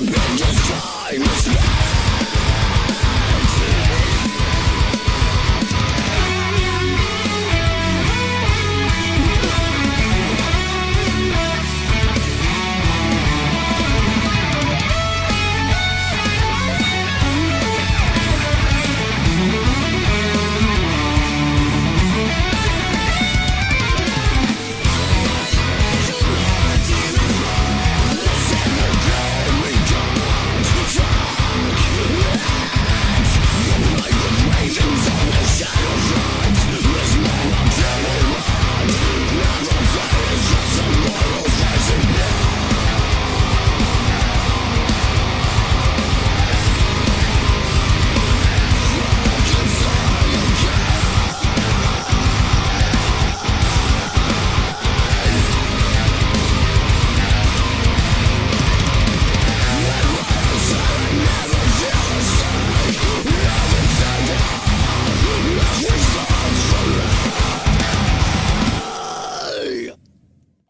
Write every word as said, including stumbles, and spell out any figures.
bridges climb.